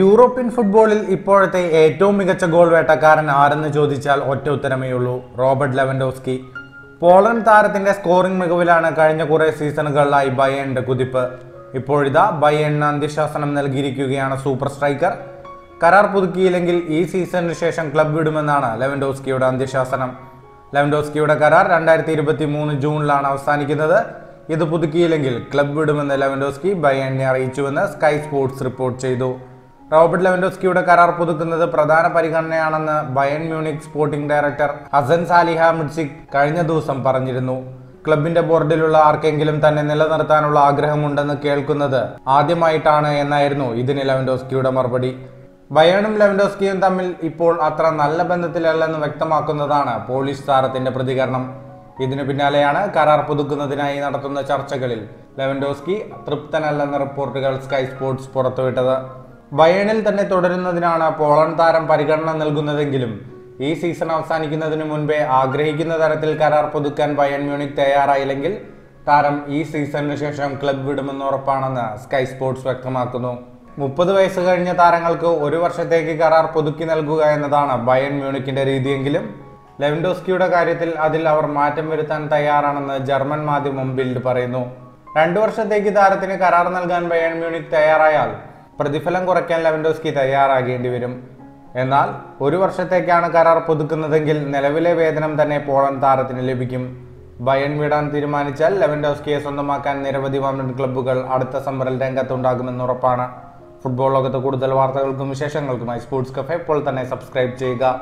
European ഫുട്ബോളിൽ ഇപ്പോഴത്തെ ഏറ്റവും മികച്ച ഗോൾ വേട്ടക്കാരൻ ആരെന്ന് ചോദിച്ചാൽ ഒറ്റ ഉത്തരമേയുള്ളൂ, റോബർട്ട് ലെവൻഡോവ്സ്കി. പോളണ്ട് താരത്തിന്റെ സ്കോറിംഗ് മികവിലാണ് കഴിഞ്ഞ കുറേ സീസണുകളിലായി ബയേണിന്റെ കുതിപ്പ്. ഇപ്പോഴിതാ ബയേണിന് അന്ത്യശാസനം നൽകിയിരിക്കുകയാണ് സൂപ്പർ സ്ട്രൈക്കർ. കരാർ പുതുക്കിയില്ലെങ്കിൽ ഈ സീസണിന് ശേഷം ക്ലബ് വിടുമെന്നാണ് ലെവൻഡോവ്സ്കിയുടെ അന്ത്യശാസനം. ലെവൻഡോവ്സ്കിയുടെ കരാർ 2023 ജൂണിലാണ് അവസാനിക്കുന്നത്. ഇത് പുതുക്കിയില്ലെങ്കിൽ ക്ലബ് വിടുമെന്ന് ലെവൻഡോവ്സ്കി ബയേണിനെ അറിയിച്ചുവെന്ന് സ്കൈ സ്പോർട്സ് റിപ്പോർട്ട് ചെയ്തു. റോബർട്ട് ലെവൻഡോവ്സ്കിയുടെ കരാർ പുതുക്കുന്നത് പ്രധാന പരിഗണനയാണെന്ന് Bayern Munich sporting director Hasan Salihamidzic കഴിഞ്ഞ ദിവസം പറഞ്ഞിരുന്നു. ക്ലബിന്റെ ബോർഡിലുള്ള ആർക്കെങ്കിലും തന്നെ നിലനിർത്താനുള്ള ആഗ്രഹമുണ്ടെന്ന് കേൾക്കുന്നത് ആദ്യമായിട്ടാണ് എന്നായിരുന്നു ഇതിന് ലെവൻഡോവ്സ്കിയുടെ മറുപടി. ബയേണും ലെവൻഡോവ്സ്കിയും തമ്മിൽ ഇപ്പോൾ അത്ര നല്ല ബന്ധത്തിലല്ലെന്ന് വ്യക്തമാക്കുന്നതാണ് പോളിഷ് താരത്തിന്റെ പ്രതികരണം. ഇതിനു പിന്നാലെയാണ് കരാർ പുതുക്കുന്നതിനായി നടത്തുന്ന ചർച്ചകളിൽ ലെവൻഡോവ്സ്കി തൃപ്തനല്ലെന്ന റിപ്പോർട്ടുകൾ സ്കൈ സ്പോർട്സ് പുറത്തുവിട്ടത്. ബയേണിൽ തന്നെ തുടരുന്നതിനാണ് പോളണ്ട് താരം പരിഗണന നൽകുന്നതെങ്കിലും ഈ സീസൺ അവസാനിക്കുന്നതിനു മുൻപേ ആഗ്രഹിക്കുന്ന തരത്തിൽ കരാർ പുതുക്കാൻ ബയേൺ മ്യൂണിക് തയ്യാറായില്ലെങ്കിൽ താരം ഈ സീസണിന് ശേഷം ക്ലബ് വിടുമെന്ന് ഉറപ്പാണെന്ന് സ്കൈ സ്പോർട്സ് വ്യക്തമാക്കുന്നു. 30 വയസ്സ് കഴിഞ്ഞ താരങ്ങൾക്ക് 1 വർഷത്തേക്ക് കരാർ പുതുക്കി നൽകുക എന്നതാണ് ബയേൺ മ്യൂണിക്കിന്റെ രീതിയെങ്കിലും ലെവൻഡോവ്സ്കിയുടെ കാര്യത്തിൽ അതിൽ അവർ മാറ്റം വരുത്താൻ തയ്യാറാണെന്ന് ജർമ്മൻ മാധ്യമം ബിൽഡ് പറയുന്നു. 2 വർഷത്തേക്ക് താരത്തിന് കരാർ നൽകാൻ ബയേൺ മ്യൂണിക് തയ്യാറായാൽ പ്രതിഫലം കുറയ്ക്കാൻ ലെവൻഡോവ്സ്കി തയ്യാറാകേണ്ടി വരും. എന്നാൽ 1 വർഷത്തേക്കാണ് കരാർ പുതുക്കുന്നതെങ്കിൽ നിലവിലെ വേതനം തന്നെ പോളണ്ട് താരത്തിന് ലഭിക്കും. ബയേൺ വിടാൻ തീരുമാനിച്ചാൽ ലെവൻഡോവ്സ്കിയെ സ്വന്തമാക്കാൻ നിരവധി വമ്പൻ ക്ലബ്ബുകൾ അടുത്ത സമരൽ രംഗത്തുണ്ടാകുമെന്ന് ഉറപ്പാണ്. ഫുട്ബോൾ ലോകത്ത് കൂടുതൽ വാർത്തകൾക്കും വിശേഷങ്ങൾക്കുമായി സ്പോർട്സ് കഫേ ഇപ്പോൾ തന്നെ സബ്സ്ക്രൈബ് ചെയ്യുക.